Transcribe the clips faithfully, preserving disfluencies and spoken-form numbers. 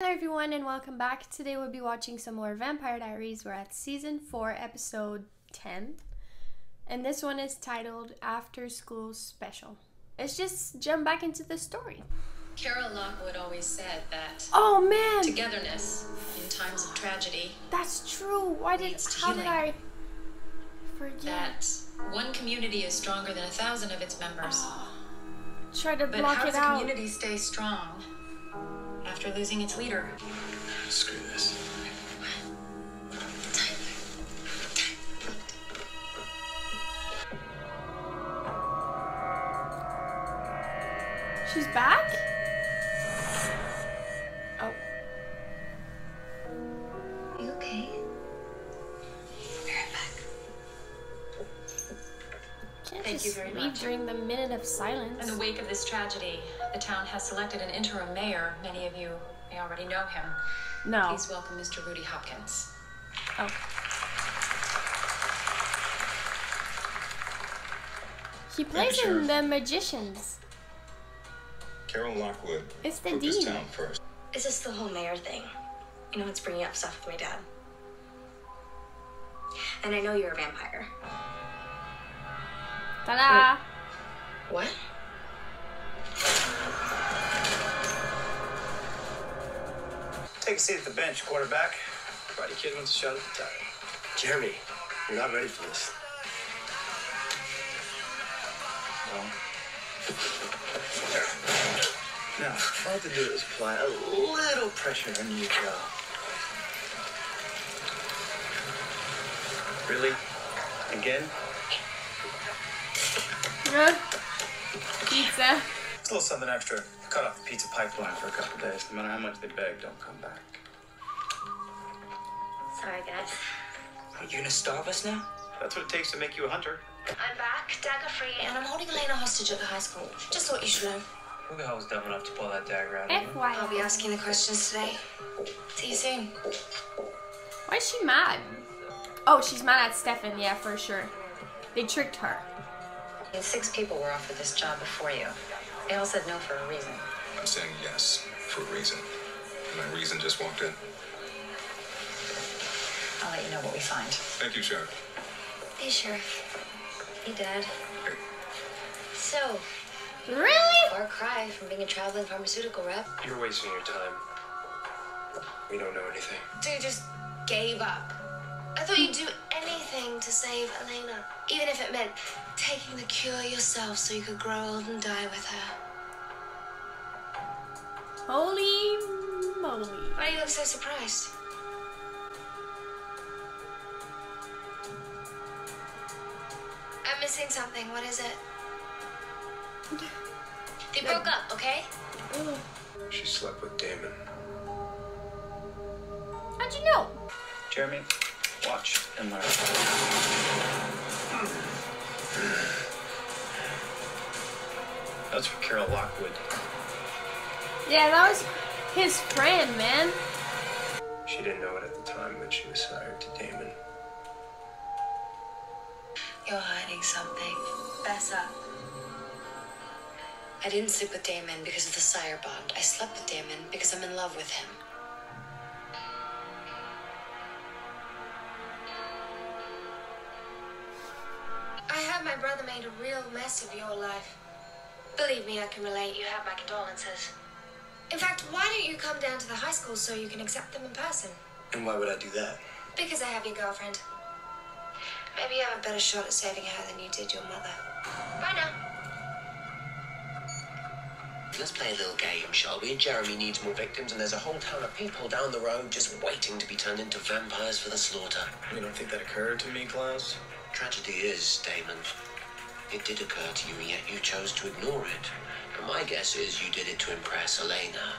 Hello everyone and welcome back. Today we'll be watching some more Vampire Diaries. We're at season four, episode ten. And this one is titled After School Special. Let's just jump back into the story. Carol Lockwood always said that oh man, togetherness in times of tragedy. That's true. Why did how did I forget that one community is stronger than a thousand of its members. Oh, try to but block it out. But how does a community stay strong after losing its leader? Screw this. She's back? Oh. Are you okay? Be right back. Can't Thank you very much. During the minute of silence. In the wake of this tragedy, the town has selected an interim mayor. Many of you may already know him. No. Please welcome Mister Rudy Hopkins. Oh. He plays in The Magicians. Carol Lockwood. It's the dean. Town first. Is this the whole mayor thing? You know, it's bringing up stuff with my dad. And I know you're a vampire. Ta-da! What? what? Take a seat at the bench, quarterback. Karate kid wants a shot at the tire. Jeremy, you're not ready for this. No. Now, all I have to do is apply a little pressure and you go. Really? Again? Good. Pizza. It's a little something extra. Cut off the pizza pipeline for a couple of days. No matter how much they beg, don't come back. Sorry, guys. Are you gonna starve us now? That's what it takes to make you a hunter. I'm back, dagger-free, and I'm holding Elena hostage at the high school. Just thought you should know. Who the hell was dumb enough to pull that dagger out of me? I'll be asking the questions today. See you soon. Why is she mad? Oh, she's mad at Stefan, yeah, for sure. They tricked her. And six people were offered this job before you. They all said no for a reason. I'm saying yes for a reason. And my reason just walked in. I'll let you know what we find. Thank you, Sheriff. Hey, Sheriff. Hey, Dad. Hey. So. Really? Far cry from being a traveling pharmaceutical rep. You're wasting your time. We don't know anything. Dude just gave up. I thought you'd do anything to save Elena. Even if it meant taking the cure yourself so you could grow old and die with her. Holy moly. Why do you look so surprised? I'm missing something. What is it? They broke up, okay? She slept with Damon. How'd you know? Jeremy. Watch and learn. That's for Carol Lockwood. Yeah, that was his friend, man. She didn't know it at the time, but she was sired to Damon. You're hiding something. Fess up. I didn't sleep with Damon because of the sire bond. I slept with Damon because I'm in love with him. My brother made a real mess of your life. Believe me, I can relate. You have my condolences. In fact, why don't you come down to the high school so you can accept them in person? And why would I do that? Because I have your girlfriend. Maybe you have a better shot at saving her than you did your mother. Bye now. Let's play a little game, shall we? Jeremy needs more victims and there's a whole town of people down the road just waiting to be turned into vampires for the slaughter. You don't think that occurred to me, Klaus? Tragedy is, Damon. It did occur to you, yet you chose to ignore it. And my guess is you did it to impress Elena.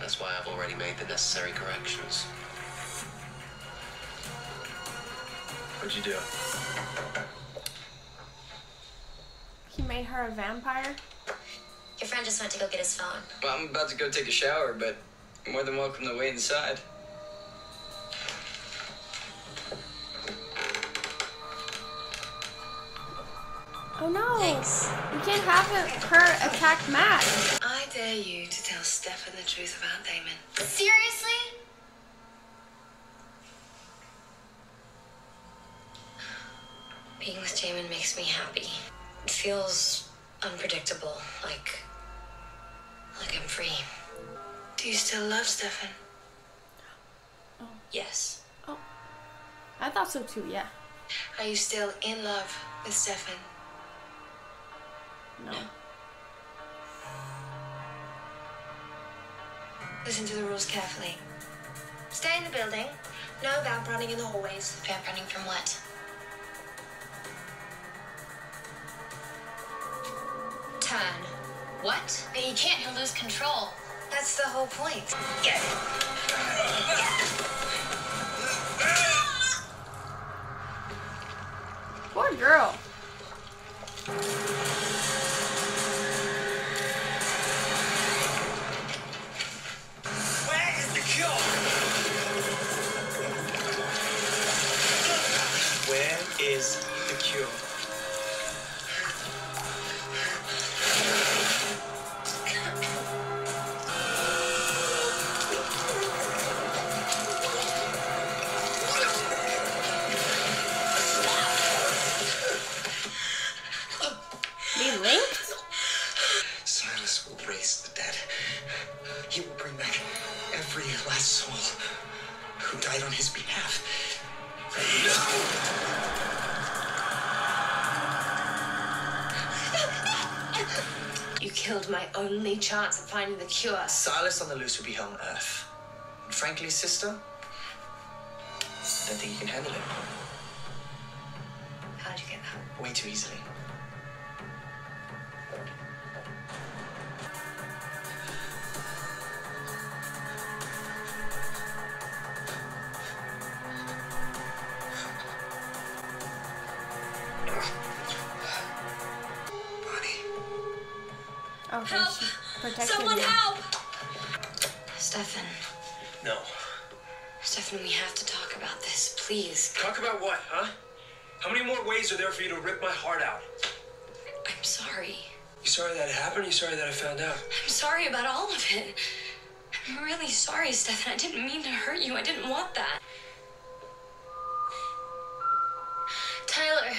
That's why I've already made the necessary corrections. What'd you do? He made her a vampire? Your friend just went to go get his phone. Well, I'm about to go take a shower, but you're more than welcome to wait inside. Oh no! Thanks. You can't have her attack Matt. I dare you to tell Stefan the truth about Damon? Seriously? Being with Damon makes me happy. It feels unpredictable, like, like I'm free. Do you still love Stefan? Oh. Yes. Oh, I thought so too, yeah. Are you still in love with Stefan? No. no. Listen to the rules carefully. Stay in the building. No vamp running in the hallways. Vamp running from what? Turn. What? But he can't, he'll lose control. That's the whole point. Get it. Get it. Poor girl. Chance of finding the cure. Silas on the loose would be hell on earth. And frankly, sister, I don't think you can handle it. How'd you get that? Way too easily. Oh, help! Someone help! Stefan. No. Stefan, we have to talk about this, please. Talk about what, huh? How many more ways are there for you to rip my heart out? I'm sorry. You sorry that it happened? You sorry that I found out? I'm sorry about all of it. I'm really sorry, Stefan. I didn't mean to hurt you. I didn't want that. Tyler.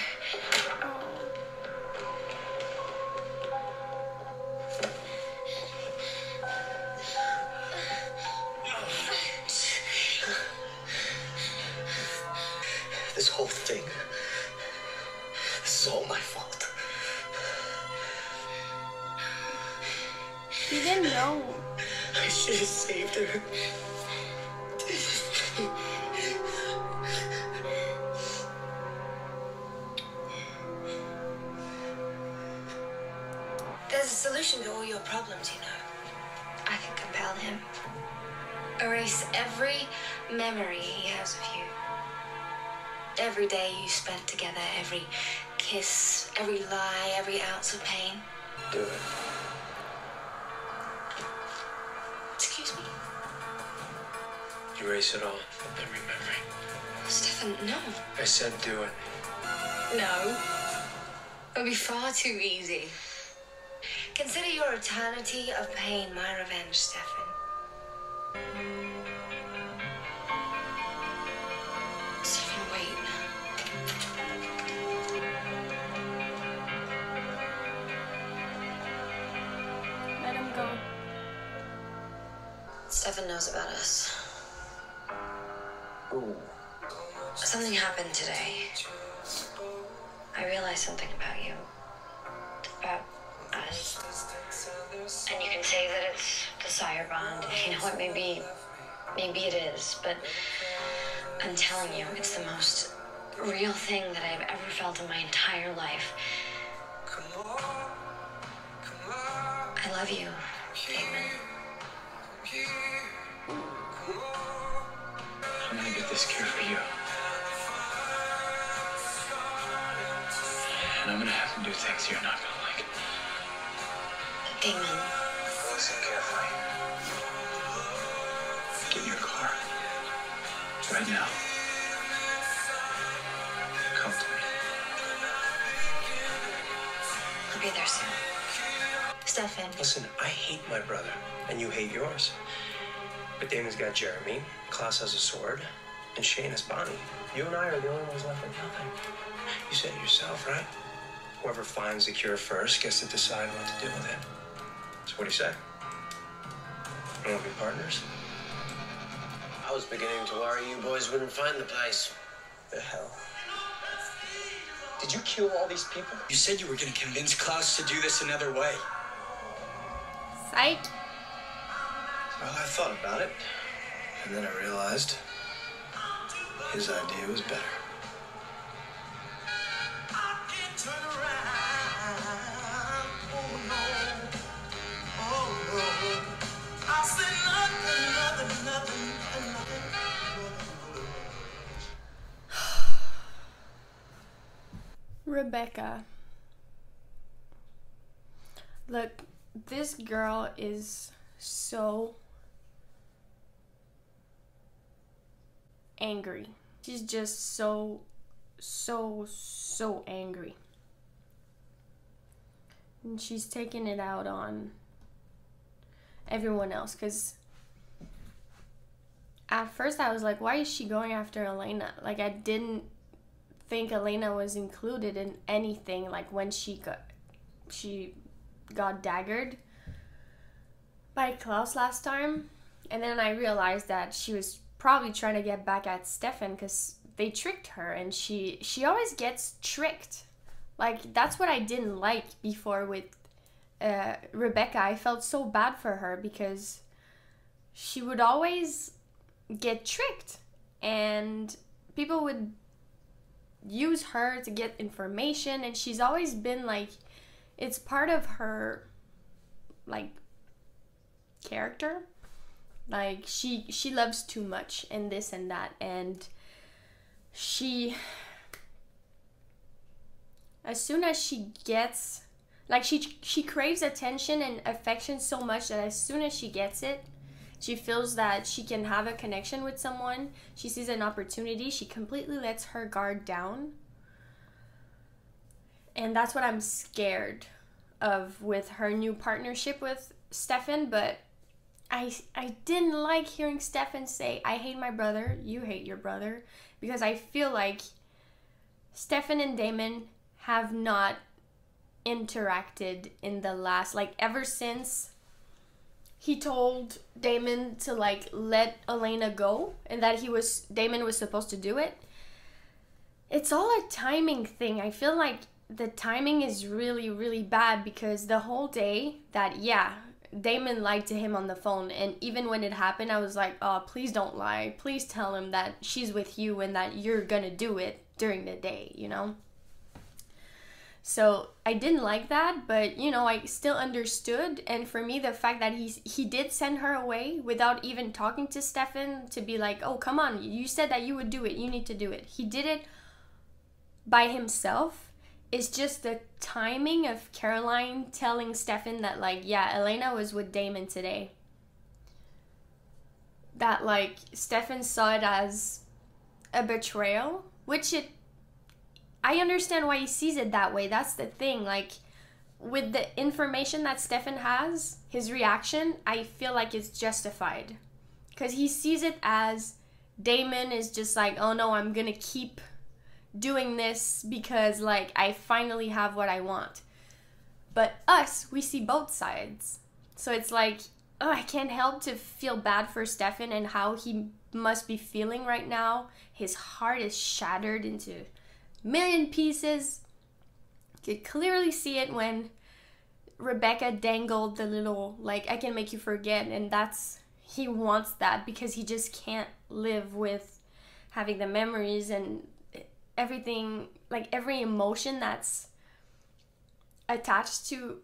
Whole thing. This is all my fault. You didn't know. I should have saved her. There's a solution to all your problems, you know. I can compel him. Erase every memory he has of you. Every day you spent together, every kiss, every lie, every ounce of pain. Do it. Excuse me? Erase it all, every memory. Stefan, no. I said do it. No. It would be far too easy. Consider your eternity of pain my revenge, Stefan. Stefan knows about us. Ooh. Something happened today. I realized something about you. About us. And you can say that it's the sire bond. You know what, maybe, maybe it is, but I'm telling you, it's the most real thing that I've ever felt in my entire life. I love you, Damon. I'm gonna get this cure for you. And I'm gonna have to do things you're not gonna like. Damon. Listen carefully. Get in your car. Right now. Come to me. I'll be there soon. Stefan. Listen, I hate my brother, and you hate yours. But Damon's got Jeremy, Klaus has a sword, and Shane has Bonnie. You and I are the only ones left with nothing. You said it yourself, right? Whoever finds the cure first gets to decide what to do with it. So what do you say? You want to be partners? I was beginning to worry you boys wouldn't find the place. The hell? Did you kill all these people? You said you were going to convince Klaus to do this another way. Sight. Well, I thought about it, and then I realized his idea was better. Rebecca. Look, this girl is so angry. She's just so, so, so angry. And she's taking it out on everyone else. Because at first I was like, why is she going after Elena? Like, I didn't think Elena was included in anything. Like, when she got she got daggered by Klaus last time, and then I realized that she was probably trying to get back at Stefan because they tricked her, and she she always gets tricked. Like, that's what I didn't like before with uh, Rebecca. I felt so bad for her because she would always get tricked, and people would use her to get information, and she's always been like, it's part of her like character, like she she loves too much and this and that, and she, as soon as she gets, like, she she craves attention and affection so much that as soon as she gets it, she feels that she can have a connection with someone. She sees an opportunity. She completely lets her guard down. And that's what I'm scared of with her new partnership with Stefan. But I, I didn't like hearing Stefan say, I hate my brother, you hate your brother. Because I feel like Stefan and Damon have not interacted in the last, like, ever since he told Damon to, like, let Elena go, and that he was, Damon was supposed to do it. It's all a timing thing. I feel like the timing is really, really bad, because the whole day that, yeah, Damon lied to him on the phone, and even when it happened, I was like, oh, please don't lie. Please tell him that she's with you and that you're gonna do it during the day, you know? So I didn't like that, but, you know, I still understood. And for me, the fact that he, he did send her away without even talking to Stefan to be like, oh, come on, you said that you would do it. You need to do it. He did it by himself. It's just the timing of Caroline telling Stefan that, like, yeah, Elena was with Damon today. That, like, Stefan saw it as a betrayal, which it, I understand why he sees it that way. That's the thing. Like, with the information that Stefan has, his reaction, I feel like it's justified. Because he sees it as Damon is just like, oh no, I'm going to keep doing this because, like, I finally have what I want. But us, we see both sides. So it's like, oh, I can't help to feel bad for Stefan and how he must be feeling right now. His heart is shattered into million pieces. You could clearly see it when Rebecca dangled the little, like, I can make you forget, and that's, he wants that because he just can't live with having the memories and everything, like every emotion that's attached to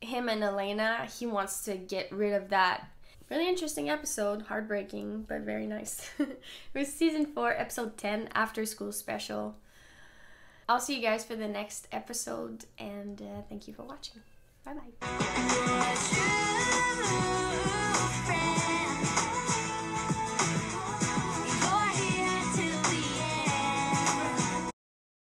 him and Elena. He wants to get rid of that. Really interesting episode, heartbreaking, but very nice. It was season four, episode ten, After School Special. I'll see you guys for the next episode, and uh, thank you for watching. Bye-bye.